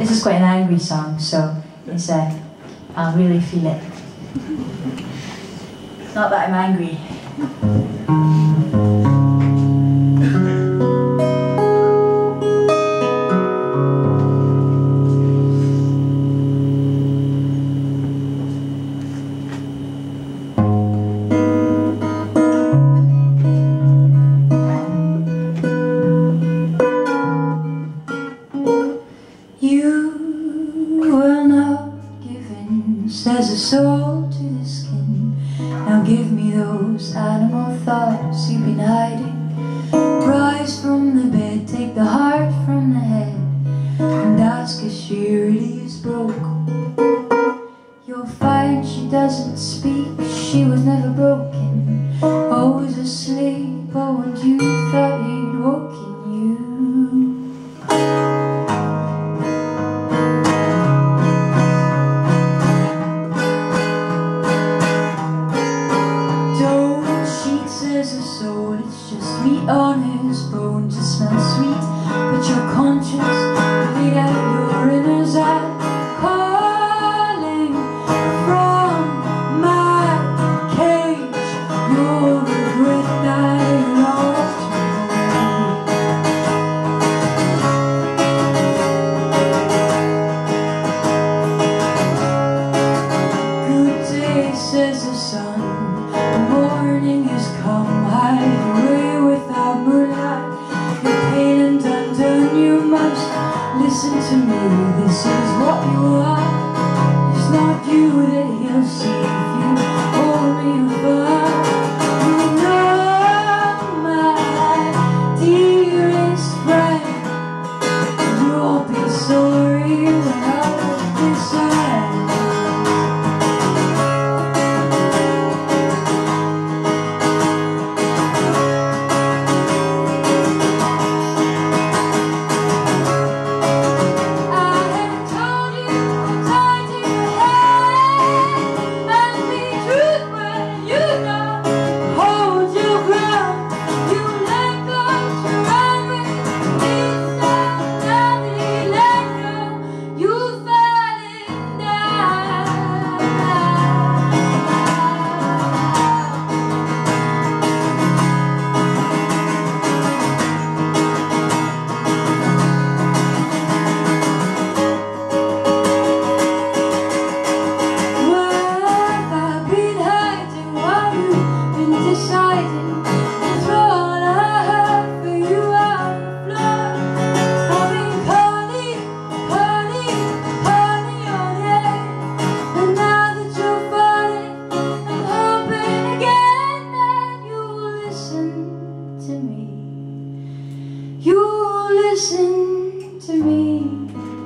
This is quite an angry song, so it's like, I really feel it. It's not that I'm angry. There's a soul to the skin. Now give me those animal thoughts you've been hiding. Rise from the bed, take the heart from the head, and ask if she really is broke. You'll find she doesn't speak, she was never broken, always asleep. Oh, and you thought you'd woken you. On his bone to smell sweet, but your conscience laid out your inners eye, calling from my cage. You'll regret that you lost me. Good day, says the sun, the morning has come. I've listen to me, this is what you are. It's not you that he'll see if you hold me afar. Listen to me.